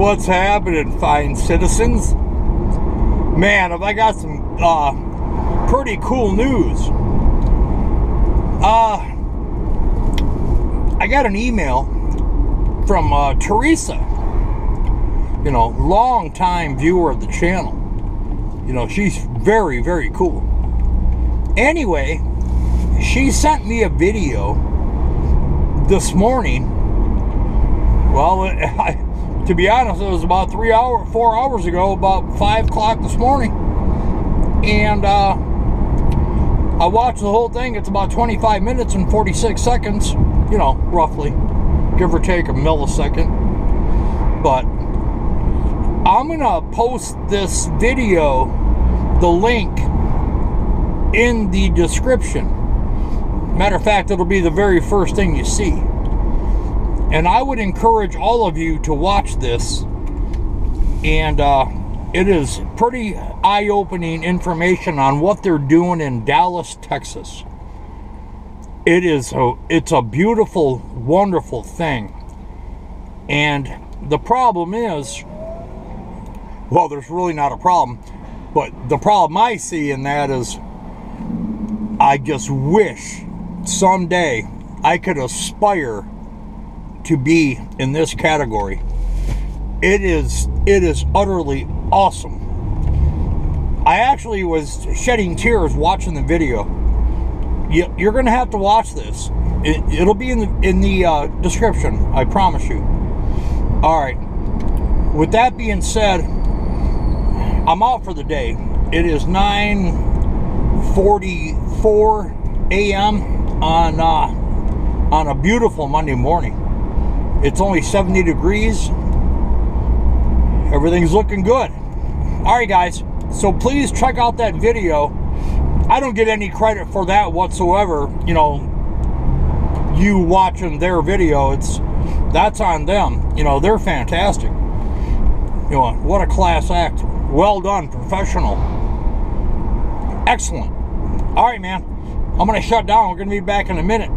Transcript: What's happening, fine citizens? Man, have I got some pretty cool news. I got an email from Teresa, you know, long-time viewer of the channel. You know, she's very, very cool. Anyway, she sent me a video this morning. Well, to be honest, it was about 4 hours ago, about 5 o'clock this morning. And I watched the whole thing. It's about 25 minutes and 46 seconds, you know, roughly, give or take a millisecond. But I'm gonna post this video, the link, in the description. Matter of fact, it'll be the very first thing you see. And I would encourage all of you to watch this. And it is pretty eye-opening information on what they're doing in Dallas, Texas. It is it's a beautiful, wonderful thing. And the problem is, well, there's really not a problem, but the problem I see in that is I just wish someday I could aspire to be in this category. It is utterly awesome. I actually was shedding tears watching the video. You're gonna have to watch this. It'll be in the description, I promise you. All right, with that being said, I'm out for the day. It is 9:44 a.m. on a beautiful Monday morning. It's only 70 degrees. Everything's looking good. All right, guys. So please check out that video. I don't get any credit for that whatsoever. You know, you watching their video, that's on them. You know, they're fantastic. You know, what a class act. Well done, professional. Excellent. All right, man. I'm going to shut down. We're going to be back in a minute.